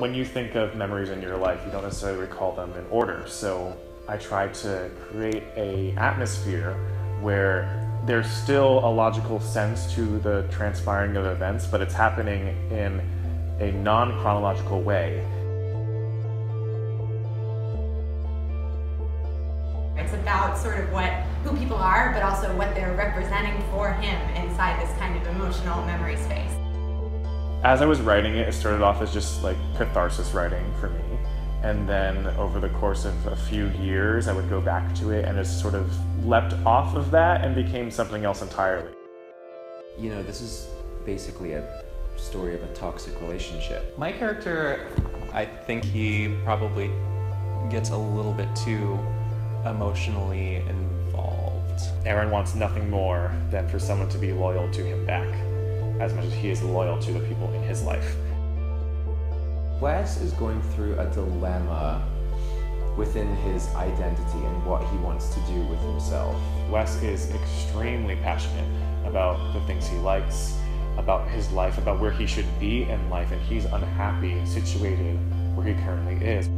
when you think of memories in your life, you don't necessarily recall them in order. So I try to create an atmosphere where there's still a logical sense to the transpiring of events, but it's happening in a non-chronological way. It's about sort of who people are, but also what they're representing for him inside this kind of emotional memory space. As I was writing it, it started off as just like catharsis writing for me. And then over the course of a few years, I would go back to it and it sort of leapt off of that and became something else entirely. You know, this is basically a story of a toxic relationship. My character, I think he probably gets a little bit too emotionally involved. Aaron wants nothing more than for someone to be loyal to him back, as much as he is loyal to the people in his life. Wes is going through a dilemma within his identity and what he wants to do with himself. Wes is extremely passionate about the things he likes, about his life, about where he should be in life, and he's unhappy situated where he currently is.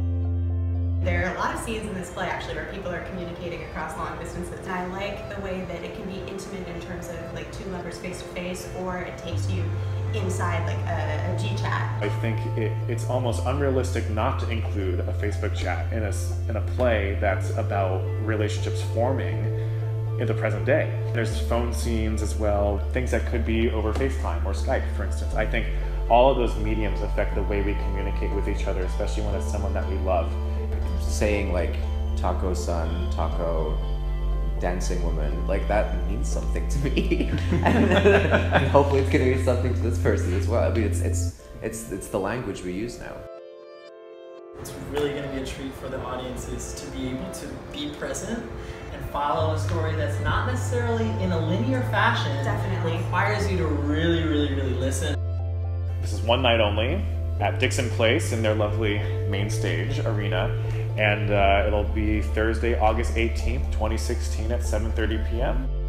There are a lot of scenes in this play, actually, where people are communicating across long distances. And I like the way that it can be intimate in terms of like two lovers face to face, or it takes you inside like a G-chat. I think it's almost unrealistic not to include a Facebook chat in a play that's about relationships forming in the present day. There's phone scenes as well, things that could be over FaceTime or Skype, for instance. I think all of those mediums affect the way we communicate with each other, especially when it's someone that we love. Saying like taco sun, taco dancing woman, like that means something to me. And hopefully it's gonna mean something to this person as well. I mean, it's the language we use now. It's really gonna be a treat for the audiences to be able to be present and follow a story that's not necessarily in a linear fashion. Definitely. It requires you to really, really, really listen. This is one night only at Dixon Place in their lovely main stage arena. And it'll be Thursday, August 18th, 2016 at 7:30 p.m.